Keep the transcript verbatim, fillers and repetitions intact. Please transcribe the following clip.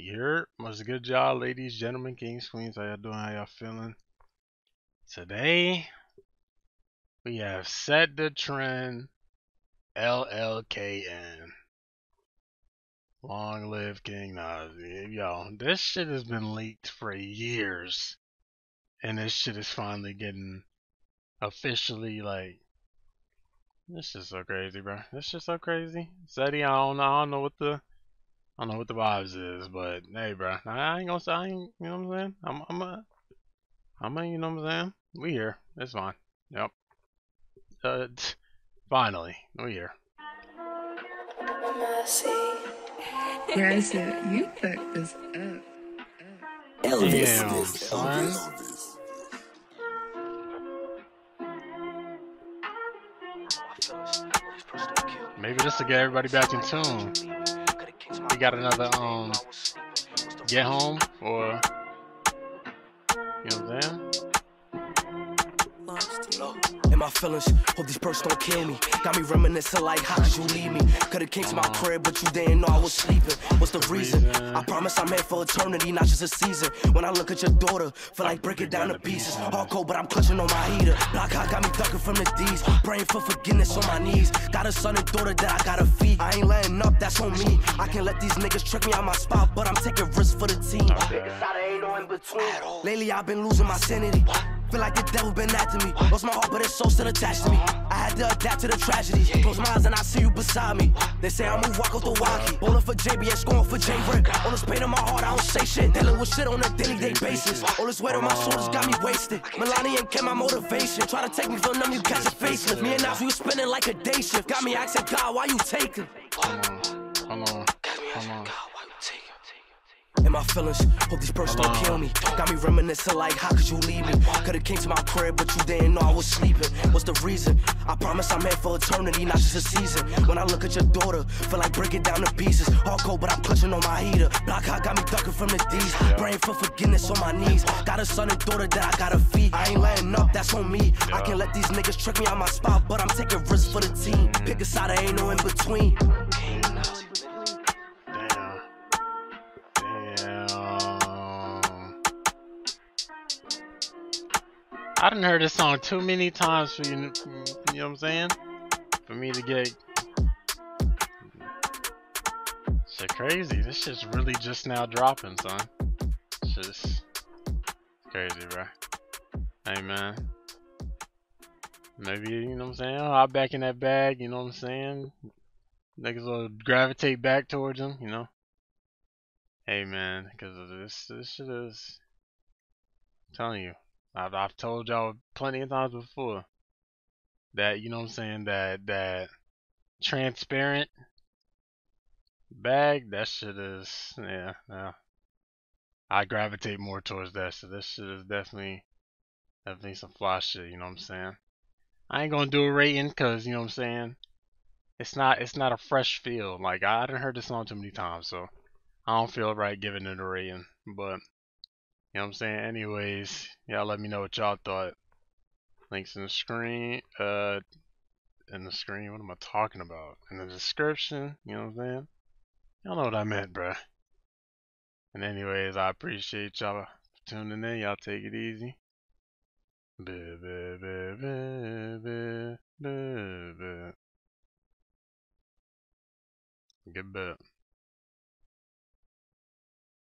You're what's good, y'all, ladies, gentlemen, kings, queens. How y'all doing? How y'all feeling? Today we have set the trend. L L K N. Long live King Nas. Y'all, this shit has been leaked for years, and this shit is finally getting officially like. This is so crazy, bro. This is so crazy. Seti, I don't know. I don't know what the, I don't know what the vibes is, but hey, bro. I ain't gonna say. I ain't, you know what I'm saying? I'm, I'm a, I'm a, you know what I'm saying? We here. It's fine. Yep. Uh, finally, we here. Where is it? You fucked this up. Elvis, damn, Elvis, son. Elvis. Maybe this will get everybody back in tune. We got another um get home or you know what I'm saying? In my feelings, hope this person don't kill me. Got me reminiscing like, how could you leave me? Could've came to my crib, but you didn't know I was sleeping. What's the reason? I promise I'm here for eternity, not just a season. When I look at your daughter, feel like break it down to pieces. All cold, but I'm clutching on my heater. Black hot got me ducking from the D's. Praying for forgiveness on my knees. Got a son and daughter that I gotta feed. I ain't letting up, that's on me. I can't let these niggas trick me out my spot, but I'm taking risks for the team. Okay. Lately I've been losing my sanity. Feel like the devil been after me. Lost my heart, but it's so still attached to me. I had to adapt to the tragedy. Close my eyes and I see you beside me. They say I'm gonna walk off the walkie. Bowling for J B S, going for J-Brick. All this pain in my heart, I don't say shit. Dealing with shit on a daily day basis. All this weight on my shoulders got me wasted. Melania and Kim, my motivation. Try to take me from them, you catch a facelift. Me and Nas, we spinning like a day shift. Got me asking God, why you taking? Come on, come on, come on. In my feelings, hope this person don't kill me. Got me reminiscing like, how could you leave me? Could've came to my crib, but you didn't know I was sleeping. What's the reason? I promise I'm here for eternity, not just a season. When I look at your daughter, feel like break it down to pieces. All cold, but I'm clutching on my heater. Black hot got me ducking from the D's. Praying for forgiveness on my knees. Got a son and daughter that I gotta feed. I ain't letting up, that's on me. I can't let these niggas trick me out my spot, but I'm taking risks for the team. Pick a side, there ain't no in between. I done heard this song too many times for you, you know what I'm saying? For me to get shit crazy. This shit's really just now dropping, son. It's just crazy, bro. Hey, man. Maybe, you know what I'm saying? Hop back in that bag, you know what I'm saying? Niggas will gravitate back towards him, you know? Hey, man, because this, this shit is. I'm telling you. I've, I've told y'all plenty of times before that, you know what I'm saying, that that transparent bag, that shit is, yeah, yeah. I gravitate more towards that, so this shit is definitely, definitely some fly shit, you know what I'm saying. I ain't gonna do a rating, cause, you know what I'm saying, it's not, it's not a fresh feel, like, I done heard this song too many times, so I don't feel right giving it a rating, but. You know what I'm saying? Anyways, y'all let me know what y'all thought. Links in the screen, uh, in the screen, what am I talking about? In the description, you know what I'm saying? Y'all know what I meant, bruh. And anyways, I appreciate y'all tuning in. Y'all take it easy. Buh, buh, buh, buh, buh, buh, buh. Good bit.